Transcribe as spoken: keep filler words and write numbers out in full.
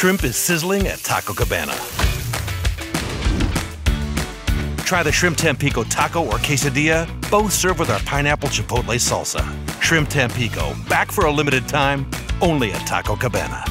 Shrimp is sizzling at Taco Cabana. Try the Shrimp Tampico taco or quesadilla, both served with our Pineapple Chipotle Salsa. Shrimp Tampico, back for a limited time, only at Taco Cabana.